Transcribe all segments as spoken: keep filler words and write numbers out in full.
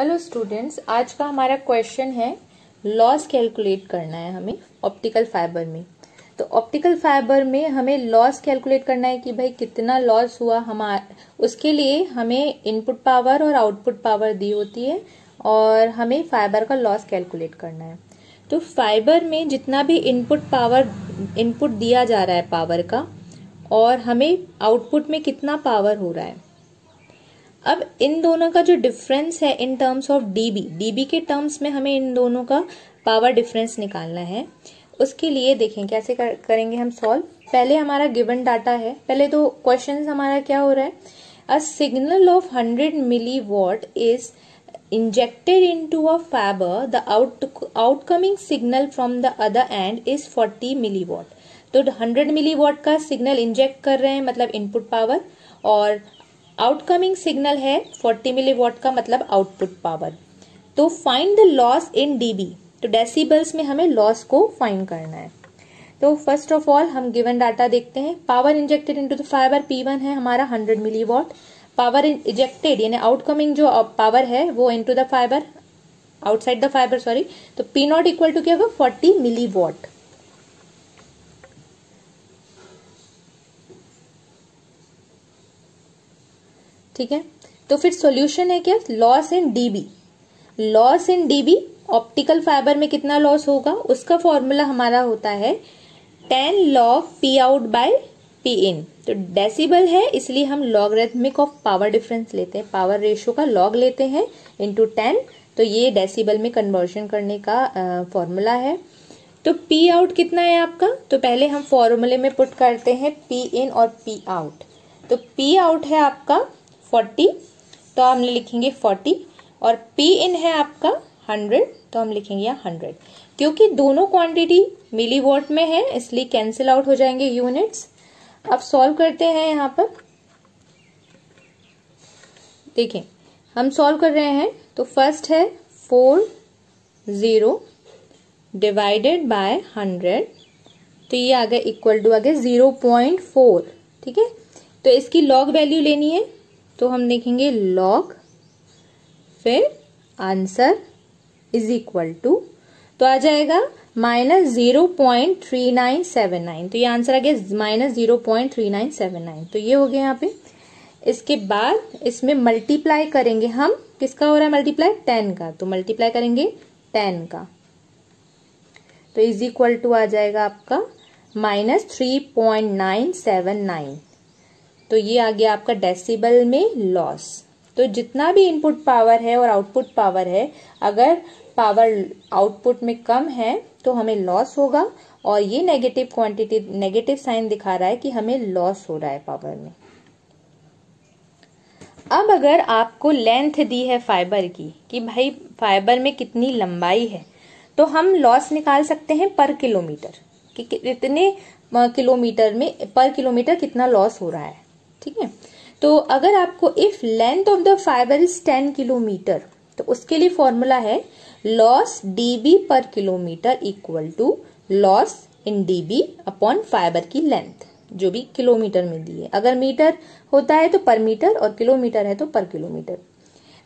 Hello students, आज का हमारा क्वेश्चन है लॉस कैलकुलेट करना है हमें ऑप्टिकल फाइबर में। तो ऑप्टिकल फाइबर में हमें लॉस कैलकुलेट करना है कि भाई कितना लॉस हुआ हमारा। उसके लिए हमें इनपुट पावर और आउटपुट पावर दी होती है और हमें फाइबर का लॉस कैलकुलेट करना है। तो फाइबर में जितना भी इनपुट पावर इनपुट दिया जा रहा है पावर का, और हमें आउटपुट में कितना पावर हो रहा है। अब इन दोनों का जो डिफरेंस है in terms of dB dB के टर्म्स में हमें इन दोनों का पावर डिफरेंस निकालना है। उसके लिए देखें कैसे कर, करेंगे हम सॉल्व। पहले हमारा गिवन डाटा है। पहले तो क्वेश्चन हमारा क्या हो रहा है, a signal of hundred milliwatt is injected into a fibre, the out outcoming signal from the other end is forty milliwatt. तो हंड्रेड मिली वॉट का सिग्नल इंजेक्ट कर रहे हैं मतलब इनपुट पावर, और आउटकमिंग सिग्नल है forty milliwatt का मतलब आउटपुट पावर। तो find the loss in dB. तो डेसिबल्स में हमें लॉस को फाइंड करना है। तो फर्स्ट ऑफ ऑल हम गिवन डाटा देखते हैं। Power injected into the fibre P one है हमारा hundred milliwatt. Power injected यानी आउटकमिंग जो पावर है वो into the fibre, outside the fibre sorry. तो पी नॉट इक्वल टू क्या होगा, फोर्टी मिली वॉट। ठीक है, तो फिर सॉल्यूशन है क्या, loss in dB. Loss in dB optical fibre में कितना लॉस होगा उसका फॉर्मूला हमारा होता है ten log P out by P in. तो डेसिबल है इसलिए हम लॉगरिथमिक ऑफ पावर डिफरेंस लेते हैं, पावर रेशियो का लॉग लेते हैं इनटू टेन। तो ये डेसिबल में कन्वर्जन करने का फॉर्मूला है। तो पी आउट कितना है आपका, तो पहले हम फॉर्मूले में पुट करते हैं पी इन और पी आउट। तो पी आउट है आपका फोर्टी, तो हम लिखेंगे फोर्टी, और P इन है आपका हंड्रेड, तो हम लिखेंगे यहाँ हंड्रेड। क्योंकि दोनों क्वांटिटी मिली वॉट में है इसलिए कैंसिल आउट हो जाएंगे यूनिट्स। अब सॉल्व करते हैं। यहाँ पर देखें हम सॉल्व कर रहे हैं। तो फर्स्ट है four zero divided by hundred, तो ये आ गया इक्वल टू आ गया जीरो पॉइंट फोर। ठीक है, तो इसकी लॉग वैल्यू लेनी है तो हम देखेंगे लॉग, फिर आंसर इज इक्वल टू, तो आ जाएगा minus zero point three nine seven nine. तो ये आंसर आ गया minus zero point three nine seven nine. तो ये हो गया यहाँ पे। इसके बाद इसमें मल्टीप्लाई करेंगे हम, किसका हो रहा है मल्टीप्लाई, टेन का। तो मल्टीप्लाई करेंगे टेन का, तो इज इक्वल टू आ जाएगा आपका minus three point nine seven nine. तो ये आ गया आपका डेसिबल में लॉस। तो जितना भी इनपुट पावर है और आउटपुट पावर है, अगर पावर आउटपुट में कम है तो हमें लॉस होगा, और ये नेगेटिव क्वांटिटी नेगेटिव साइन दिखा रहा है कि हमें लॉस हो रहा है पावर में। अब अगर आपको लेंथ दी है फाइबर की कि भाई फाइबर में कितनी लंबाई है, तो हम लॉस निकाल सकते हैं पर किलोमीटर कि कितने किलोमीटर में पर किलोमीटर कितना लॉस हो रहा है। ठीक है, तो अगर आपको if length of the fibre is ten kilometre, तो उसके लिए फॉर्मूला है loss dB per kilometre equal to loss in dB upon fibre की लेंथ, जो भी किलोमीटर में दी है। अगर मीटर होता है तो पर मीटर, और किलोमीटर है तो पर किलोमीटर।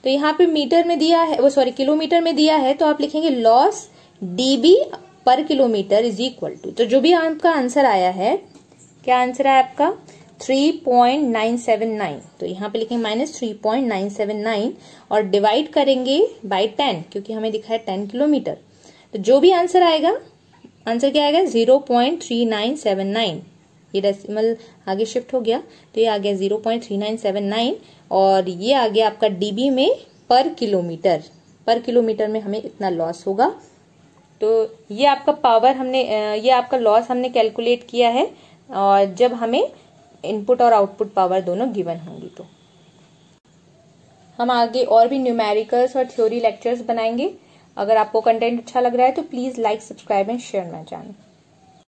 तो यहाँ पे मीटर में दिया है वो सॉरी किलोमीटर में दिया है, तो आप लिखेंगे loss dB per kilometre is equal to. तो जो भी आपका आंसर आया है, क्या आंसर है आपका three point nine seven nine, तो यहाँ पे लिखेंगे minus three point nine seven nine और डिवाइड करेंगे बाय टेन क्योंकि हमें दिखा है टेन किलोमीटर। तो जो भी आंसर आएगा, आंसर क्या आएगा zero point three nine seven nine. ये डेसिमल आगे शिफ्ट हो गया, तो ये आ गया zero point three nine seven nine, और ये आ गया आपका डीबी में पर किलोमीटर। पर किलोमीटर में हमें इतना लॉस होगा। तो ये आपका पावर हमने ये आपका लॉस हमने कैलकुलेट किया है, और जब हमें इनपुट और आउटपुट पावर दोनों गिवन होंगी। तो हम आगे और भी न्यूमेरिकल्स और थ्योरी लेक्चर्स बनाएंगे। अगर आपको कंटेंट अच्छा लग रहा है तो please like, subscribe and share my channel.